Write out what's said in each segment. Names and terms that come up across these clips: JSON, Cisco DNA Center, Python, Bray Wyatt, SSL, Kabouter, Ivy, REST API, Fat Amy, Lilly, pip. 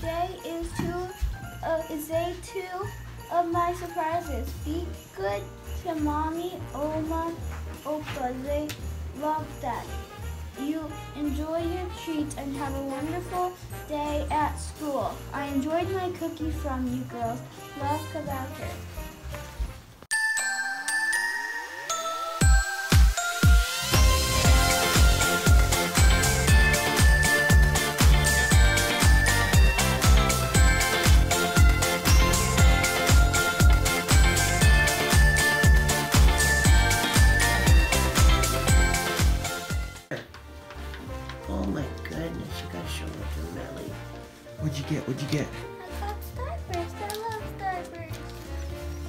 today is day two of my surprises. Be good to mommy, oma, opa. They love that. You enjoy your treats and have a wonderful day at school. I enjoyed my cookie from you girls. Love, Kabouter. Oh my goodness, you gotta show it to Lilly. What'd you get? What'd you get? I got diapers. I love diapers.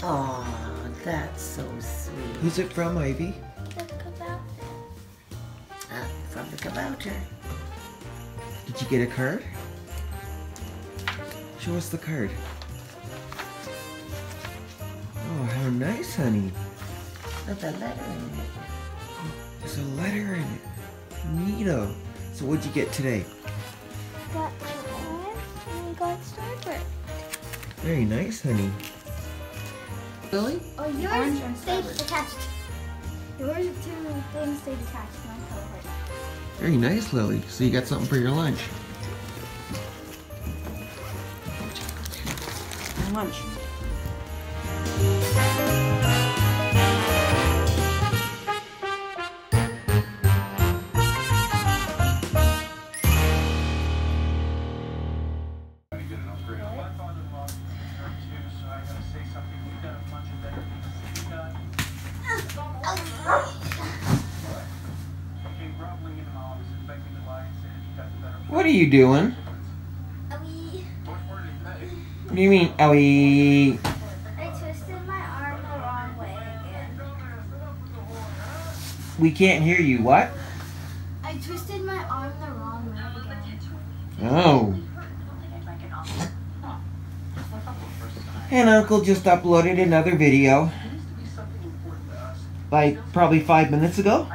Aw, that's so sweet. Who's it from, Ivy? The Kabouter. Ah, from the Kabouter. Did you get a card? Show us the card. Oh, how nice, honey. There's a letter in it. Oh, there's a letter in it. Neato. So what'd you get today? Got my and got Starburst. Very nice, honey. Lilly? Oh, yours stay detached. Yours are two things stay detached. Mine color hurt. Very nice, Lilly. So you got something for your lunch. My lunch. What are you doing? Owie. What do you mean, owie? I twisted my arm the wrong way again. We can't hear you. What? I twisted my arm the wrong way again. Oh. And Uncle just uploaded another video. Like probably 5 minutes ago.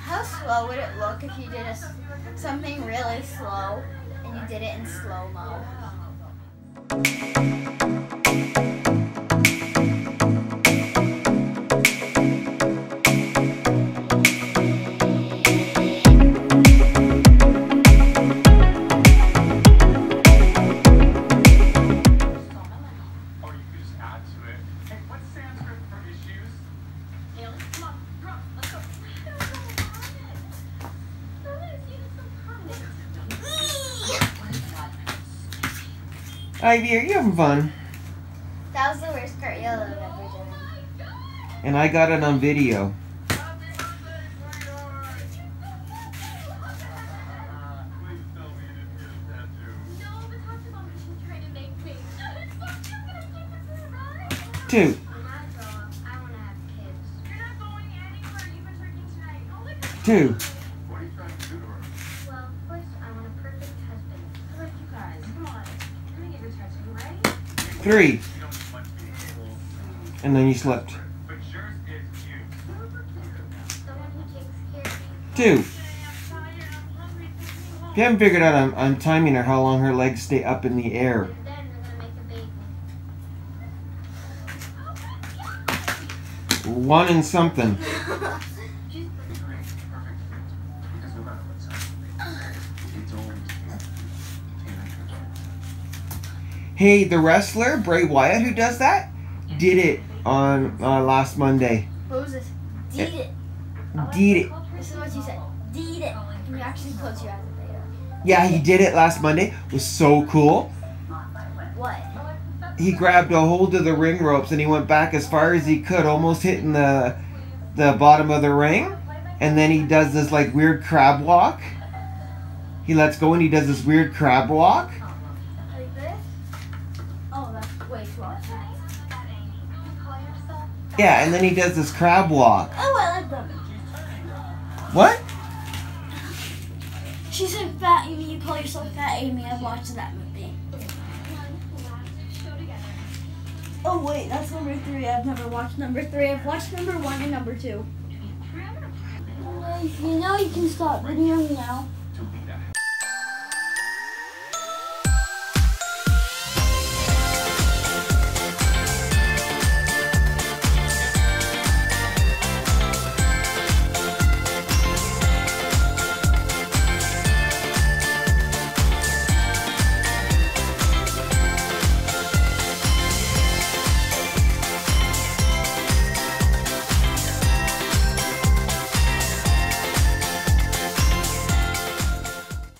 How slow would it look if you did something really slow and you did it in slow-mo? Ivy, are you having fun? That was the worst part you'll have ever done. And I got it on video. Two. Two. Three. And then you slept. Two. If you haven't figured out I'm timing her how long her legs stay up in the air. One and something. Hey, the wrestler, Bray Wyatt, who does that, did it on last Monday. What was this? Deed it. Deed it. This is what you said. Deed it. Can you actually close your eyes later? Yeah, he did it last Monday. It was so cool. What? He grabbed a hold of the ring ropes and he went back as far as he could, almost hitting the bottom of the ring. And then he does this like weird crab walk. He lets go and he does this weird crab walk. Yeah, and then he does this crab walk. Oh, I like them. What? She said Fat Amy, you call yourself Fat Amy. I've watched that movie. Oh wait, that's number 3. I've never watched number 3. I've watched number 1 and number 2. You know you can stop videoing now.